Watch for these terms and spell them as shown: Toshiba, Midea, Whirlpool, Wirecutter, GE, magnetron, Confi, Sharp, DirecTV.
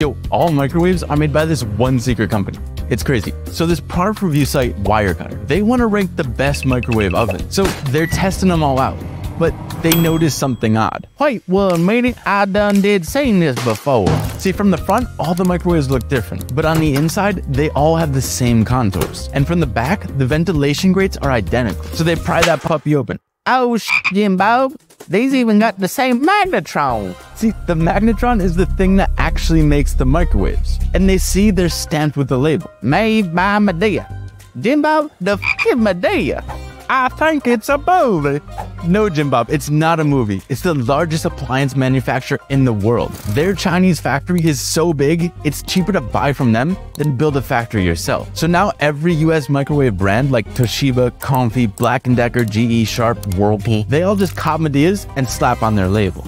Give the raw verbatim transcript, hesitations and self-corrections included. Yo, all microwaves are made by this one secret company. It's crazy. So this product review site, Wirecutter, they want to rank the best microwave oven. So they're testing them all out, but they noticed something odd. Wait one minute, I done did seen this before. See, from the front, all the microwaves look different, but on the inside, they all have the same contours. And from the back, the ventilation grates are identical. So they pry that puppy open. Oh sh**, Jim Bob, these even got the same magnetron. See, the magnetron is the thing that actually makes the microwaves. And they see they're stamped with the label. Made by Midea. Jim Bob, the f***ing Midea. I think it's a movie. No, Jim Bob, it's not a movie. It's the largest appliance manufacturer in the world. Their Chinese factory is so big, it's cheaper to buy from them than build a factory yourself. So now every U S microwave brand like Toshiba, Confi, Black and Decker, G E, Sharp, Whirlpool, they all just cop Mideas and slap on their label.